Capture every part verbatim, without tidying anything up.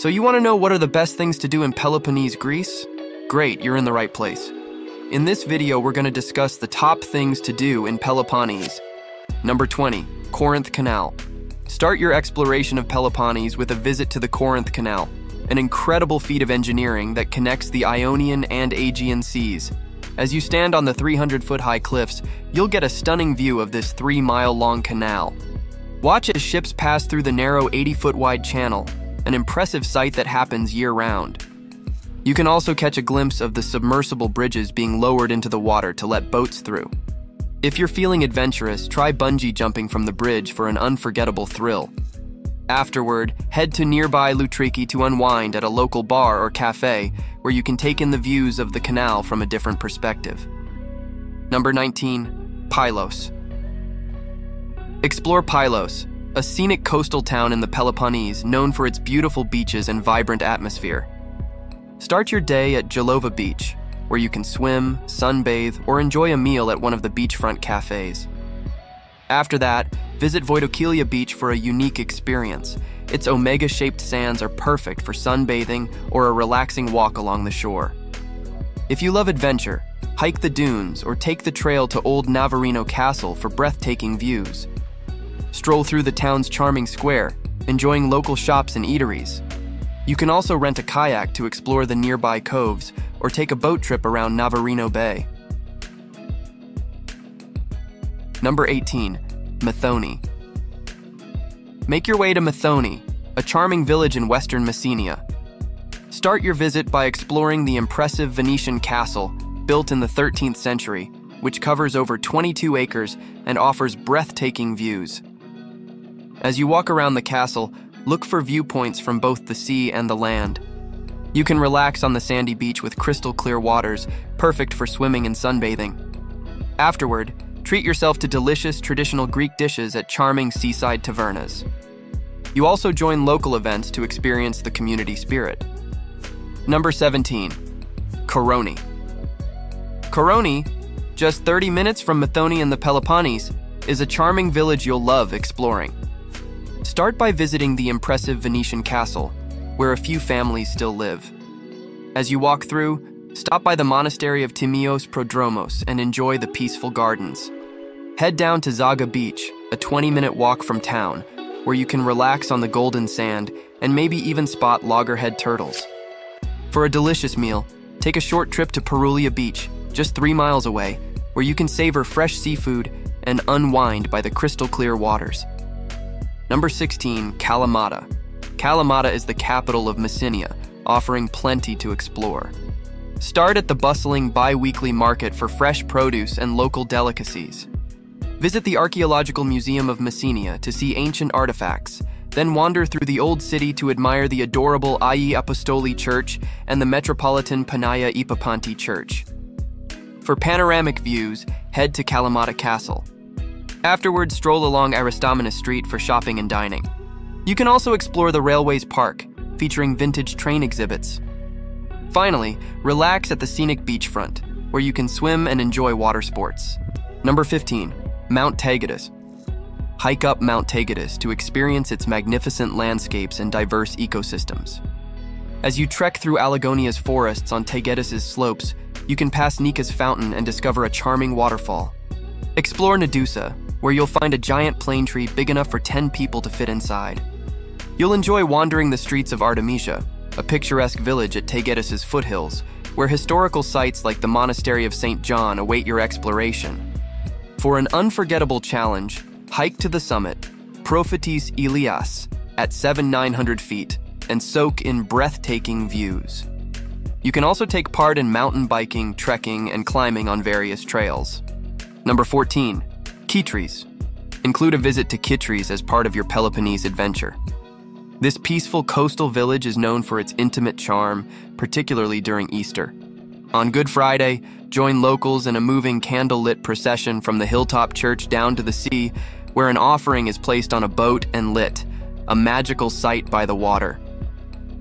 So you want to know what are the best things to do in Peloponnese, Greece? Great, you're in the right place. In this video, we're going to discuss the top things to do in Peloponnese. Number twenty. Corinth Canal. Start your exploration of Peloponnese with a visit to the Corinth Canal, an incredible feat of engineering that connects the Ionian and Aegean seas. As you stand on the three hundred foot high cliffs, you'll get a stunning view of this three mile long canal. Watch as ships pass through the narrow eighty foot wide channel, an impressive sight that happens year-round. You can also catch a glimpse of the submersible bridges being lowered into the water to let boats through. If you're feeling adventurous, try bungee jumping from the bridge for an unforgettable thrill. Afterward, head to nearby Lutriki to unwind at a local bar or cafe where you can take in the views of the canal from a different perspective. Number nineteen. Pylos. Explore Pylos, a scenic coastal town in the Peloponnese known for its beautiful beaches and vibrant atmosphere. Start your day at Gelova Beach, where you can swim, sunbathe, or enjoy a meal at one of the beachfront cafes. After that, visit Voidokilia Beach for a unique experience. Its omega-shaped sands are perfect for sunbathing or a relaxing walk along the shore. If you love adventure, hike the dunes or take the trail to Old Navarino Castle for breathtaking views. Stroll through the town's charming square, enjoying local shops and eateries. You can also rent a kayak to explore the nearby coves or take a boat trip around Navarino Bay. Number eighteen. Methoni. Make your way to Methoni, a charming village in western Messenia. Start your visit by exploring the impressive Venetian castle, built in the thirteenth century, which covers over twenty-two acres and offers breathtaking views. As you walk around the castle, look for viewpoints from both the sea and the land. You can relax on the sandy beach with crystal clear waters, perfect for swimming and sunbathing. Afterward, treat yourself to delicious traditional Greek dishes at charming seaside tavernas. You also join local events to experience the community spirit. Number seventeen. Koroni. Koroni, just thirty minutes from Methoni in the Peloponnese, is a charming village you'll love exploring. Start by visiting the impressive Venetian castle, where a few families still live. As you walk through, stop by the monastery of Timios Prodromos and enjoy the peaceful gardens. Head down to Zaga Beach, a twenty minute walk from town, where you can relax on the golden sand and maybe even spot loggerhead turtles. For a delicious meal, take a short trip to Perulia Beach, just three miles away, where you can savor fresh seafood and unwind by the crystal clear waters. Number sixteen. Kalamata. Kalamata is the capital of Messenia, offering plenty to explore. Start at the bustling bi-weekly market for fresh produce and local delicacies. Visit the Archaeological Museum of Messenia to see ancient artifacts, then wander through the old city to admire the adorable Ayia Apostoli Church and the metropolitan Panaya Ipapanti Church. For panoramic views, head to Kalamata Castle. Afterwards, stroll along Aristomenis Street for shopping and dining. You can also explore the Railways Park, featuring vintage train exhibits. Finally, relax at the scenic beachfront, where you can swim and enjoy water sports. Number fifteen. Mount Taygetus. Hike up Mount Taygetus to experience its magnificent landscapes and diverse ecosystems. As you trek through Alagonia's forests on Taygetus' slopes, you can pass Nika's fountain and discover a charming waterfall. Explore Nedusa, where you'll find a giant plane tree big enough for ten people to fit inside. You'll enjoy wandering the streets of Artemisia, a picturesque village at Taygetus' foothills, where historical sites like the Monastery of Saint John await your exploration. For an unforgettable challenge, hike to the summit, Prophetis Elias, at seventy-nine hundred feet, and soak in breathtaking views. You can also take part in mountain biking, trekking, and climbing on various trails. Number fourteen. Kitries. Include a visit to Kitries as part of your Peloponnese adventure. This peaceful coastal village is known for its intimate charm, particularly during Easter. On Good Friday, join locals in a moving candlelit procession from the hilltop church down to the sea, where an offering is placed on a boat and lit, a magical sight by the water.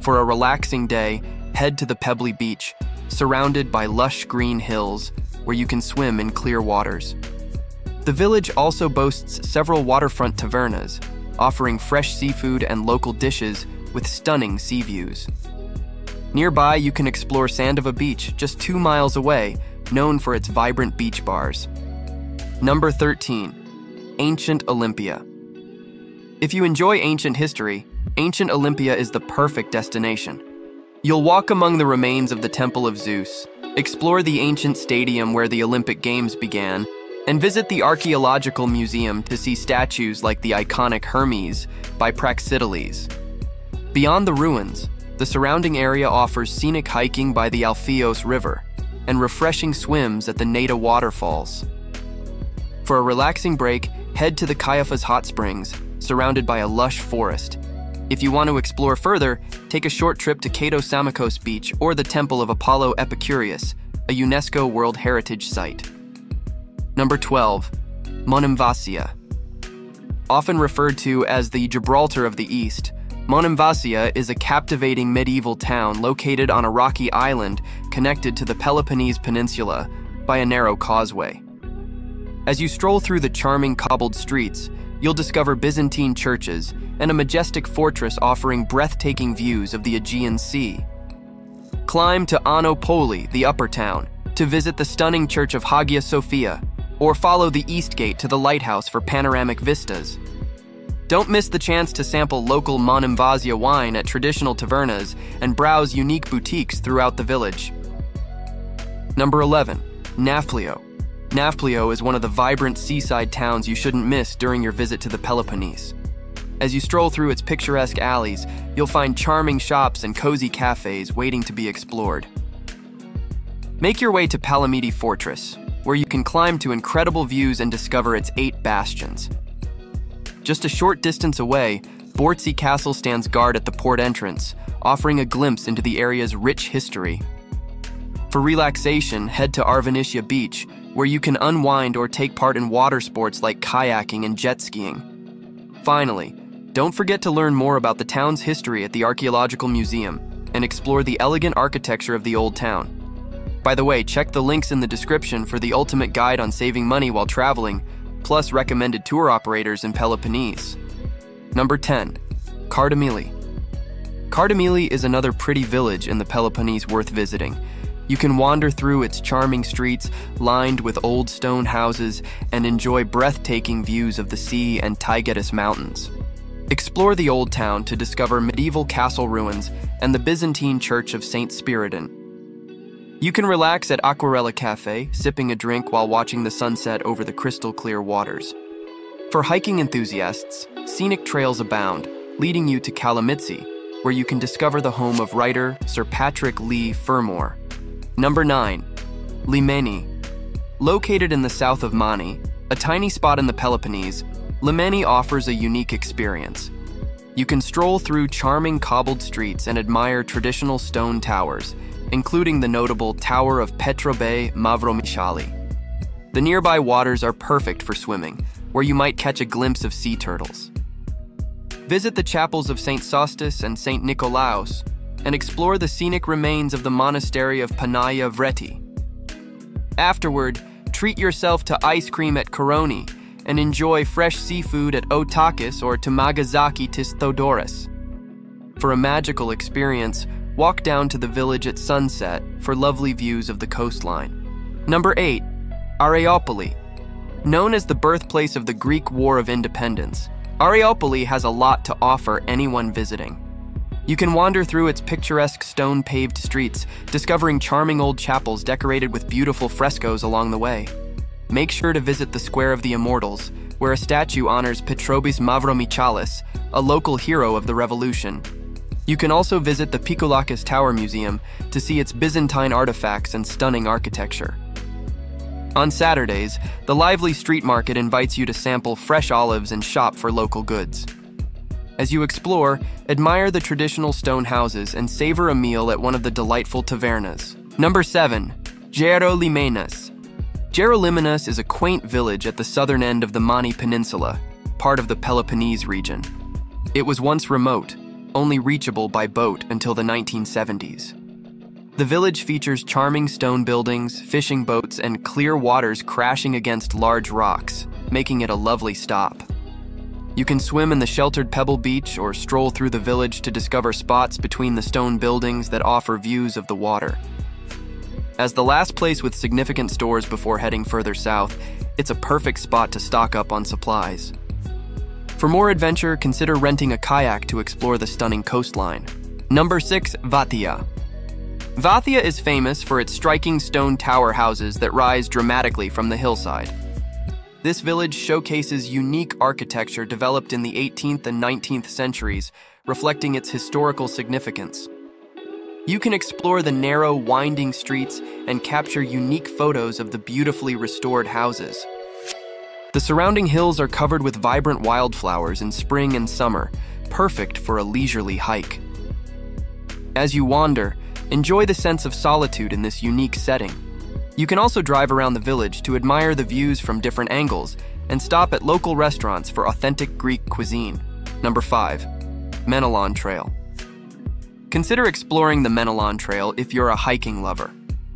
For a relaxing day, head to the pebbly beach, surrounded by lush green hills, where you can swim in clear waters. The village also boasts several waterfront tavernas, offering fresh seafood and local dishes with stunning sea views. Nearby, you can explore Sandova Beach, just two miles away, known for its vibrant beach bars. Number thirteen. Ancient Olympia. If you enjoy ancient history, Ancient Olympia is the perfect destination. You'll walk among the remains of the Temple of Zeus, explore the ancient stadium where the Olympic Games began, and visit the Archaeological Museum to see statues like the iconic Hermes by Praxiteles. Beyond the ruins, the surrounding area offers scenic hiking by the Alpheos River and refreshing swims at the Neda waterfalls. For a relaxing break, head to the Caiaphas Hot Springs, surrounded by a lush forest. If you want to explore further, take a short trip to Katos Samokos Beach or the Temple of Apollo Epicurus, a UNESCO World Heritage Site. Number twelve. Monemvasia. Often referred to as the Gibraltar of the East, Monemvasia is a captivating medieval town located on a rocky island connected to the Peloponnese Peninsula by a narrow causeway. As you stroll through the charming cobbled streets, you'll discover Byzantine churches and a majestic fortress offering breathtaking views of the Aegean Sea. Climb to Anopoli, the upper town, to visit the stunning church of Hagia Sophia, or follow the East Gate to the lighthouse for panoramic vistas. Don't miss the chance to sample local Monemvasia wine at traditional tavernas and browse unique boutiques throughout the village. Number eleven. Nafplio. Nafplio is one of the vibrant seaside towns you shouldn't miss during your visit to the Peloponnese. As you stroll through its picturesque alleys, you'll find charming shops and cozy cafes waiting to be explored. Make your way to Palamede Fortress, where you can climb to incredible views and discover its eight bastions. Just a short distance away, Bortsi Castle stands guard at the port entrance, offering a glimpse into the area's rich history. For relaxation, head to Arvanitia Beach, where you can unwind or take part in water sports like kayaking and jet skiing. Finally, don't forget to learn more about the town's history at the Archaeological Museum and explore the elegant architecture of the old town. By the way, check the links in the description for the ultimate guide on saving money while traveling, plus recommended tour operators in Peloponnese. Number ten. Kardamyli. Kardamyli is another pretty village in the Peloponnese worth visiting. You can wander through its charming streets, lined with old stone houses, and enjoy breathtaking views of the sea and Taygetus Mountains. Explore the old town to discover medieval castle ruins and the Byzantine Church of Saint Spyridon. You can relax at Aquarella Cafe, sipping a drink while watching the sunset over the crystal clear waters. For hiking enthusiasts, scenic trails abound, leading you to Kalamitsi, where you can discover the home of writer Sir Patrick Lee Fermor. Number nine. Limeni. Located in the south of Mani, a tiny spot in the Peloponnese, Limeni offers a unique experience. You can stroll through charming cobbled streets and admire traditional stone towers, including the notable Tower of Petrobe Mavromishali. The nearby waters are perfect for swimming, where you might catch a glimpse of sea turtles. Visit the chapels of Saint Sostis and Saint Nikolaos, and explore the scenic remains of the monastery of Panaya Vreti. Afterward, treat yourself to ice cream at Koroni, and enjoy fresh seafood at Otakis or Tamagazaki tis Thodoris. For a magical experience, walk down to the village at sunset for lovely views of the coastline. Number eight. Areopoli. Known as the birthplace of the Greek War of Independence, Areopoli has a lot to offer anyone visiting. You can wander through its picturesque stone-paved streets, discovering charming old chapels decorated with beautiful frescoes along the way. Make sure to visit the Square of the Immortals, where a statue honors Petrobis Mavromichalis, a local hero of the revolution. You can also visit the Pikolakis Tower Museum to see its Byzantine artifacts and stunning architecture. On Saturdays, the lively street market invites you to sample fresh olives and shop for local goods. As you explore, admire the traditional stone houses and savor a meal at one of the delightful tavernas. Number seven. Gerolimenas. Gerolimenas is a quaint village at the southern end of the Mani Peninsula, part of the Peloponnese region. It was once remote, only reachable by boat until the nineteen seventies. The village features charming stone buildings, fishing boats, and clear waters crashing against large rocks, making it a lovely stop. You can swim in the sheltered pebble beach or stroll through the village to discover spots between the stone buildings that offer views of the water. As the last place with significant stores before heading further south, it's a perfect spot to stock up on supplies. For more adventure, consider renting a kayak to explore the stunning coastline. Number six, Vathia. Vathia is famous for its striking stone tower houses that rise dramatically from the hillside. This village showcases unique architecture developed in the eighteenth and nineteenth centuries, reflecting its historical significance. You can explore the narrow, winding streets and capture unique photos of the beautifully restored houses. The surrounding hills are covered with vibrant wildflowers in spring and summer, perfect for a leisurely hike. As you wander, enjoy the sense of solitude in this unique setting. You can also drive around the village to admire the views from different angles and stop at local restaurants for authentic Greek cuisine. Number five, Menalon Trail. Consider exploring the Menalon Trail if you're a hiking lover.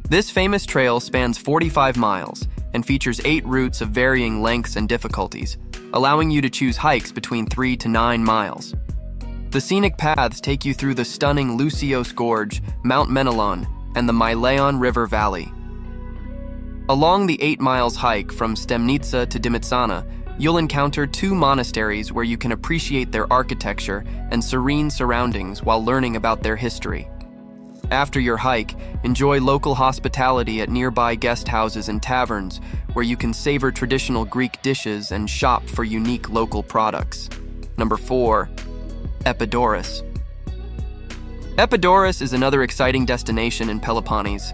This famous trail spans forty-five miles and features eight routes of varying lengths and difficulties, allowing you to choose hikes between three to nine miles. The scenic paths take you through the stunning Lucios Gorge, Mount Menalon, and the Myleon River Valley. Along the eight miles hike from Stemnitsa to Dimitsana, you'll encounter two monasteries where you can appreciate their architecture and serene surroundings while learning about their history. After your hike, enjoy local hospitality at nearby guest houses and taverns, where you can savor traditional Greek dishes and shop for unique local products. Number four, Epidaurus. Epidaurus is another exciting destination in Peloponnese.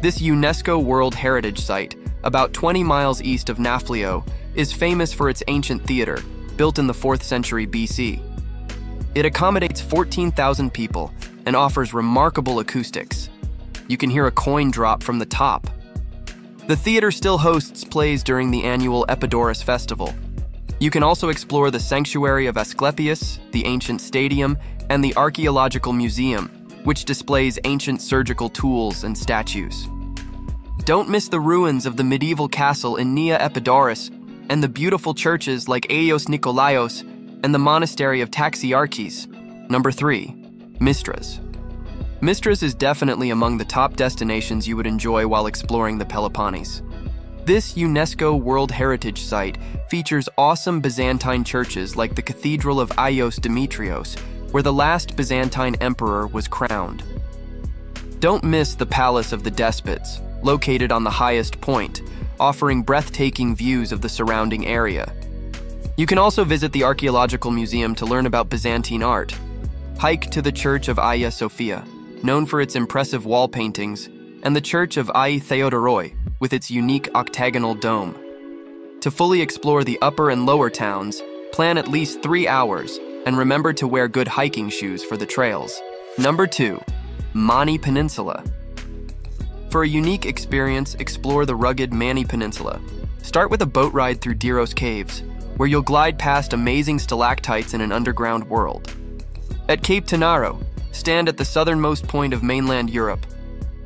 This UNESCO World Heritage Site, about twenty miles east of Nafplio, is famous for its ancient theater, built in the fourth century B C. It accommodates fourteen thousand people and offers remarkable acoustics. You can hear a coin drop from the top. The theater still hosts plays during the annual Epidaurus Festival. You can also explore the Sanctuary of Asclepius, the ancient stadium, and the Archaeological Museum, which displays ancient surgical tools and statues. Don't miss the ruins of the medieval castle in Nea Epidaurus and the beautiful churches like Eios Nikolaos and the monastery of Taxiarchis. Number three, Mistras. Mistras is definitely among the top destinations you would enjoy while exploring the Peloponnese. This UNESCO World Heritage Site features awesome Byzantine churches like the Cathedral of Ayos Demetrios, where the last Byzantine emperor was crowned. Don't miss the Palace of the Despots, located on the highest point, offering breathtaking views of the surrounding area. You can also visit the Archaeological Museum to learn about Byzantine art. Hike to the Church of Hagia Sophia, known for its impressive wall paintings, and the Church of Ai Theodoroi, with its unique octagonal dome. To fully explore the upper and lower towns, plan at least three hours, and remember to wear good hiking shoes for the trails. Number two, Mani Peninsula. For a unique experience, explore the rugged Mani Peninsula. Start with a boat ride through Diros Caves, where you'll glide past amazing stalactites in an underground world. At Cape Tenaro, stand at the southernmost point of mainland Europe,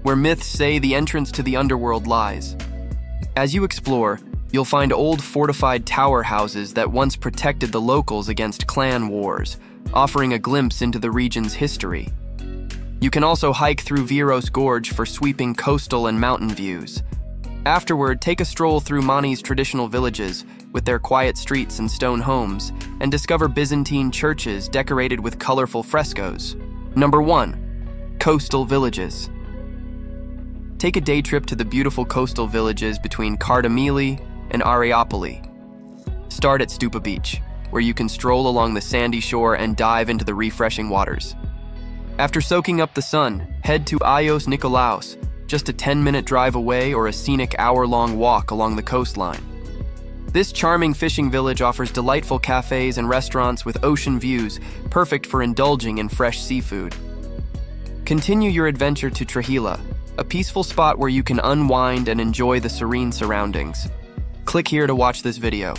where myths say the entrance to the underworld lies. As you explore, you'll find old fortified tower houses that once protected the locals against clan wars, offering a glimpse into the region's history. You can also hike through Viros Gorge for sweeping coastal and mountain views. Afterward, take a stroll through Mani's traditional villages, with their quiet streets and stone homes, and discover Byzantine churches decorated with colorful frescoes. Number one, coastal villages. Take a day trip to the beautiful coastal villages between Kardamili and Areopoli. Start at Stupa Beach, where you can stroll along the sandy shore and dive into the refreshing waters. After soaking up the sun, head to Ayos Nikolaos, just a ten-minute drive away or a scenic hour-long walk along the coastline. This charming fishing village offers delightful cafes and restaurants with ocean views, perfect for indulging in fresh seafood. Continue your adventure to Trihila, a peaceful spot where you can unwind and enjoy the serene surroundings. Click here to watch this video.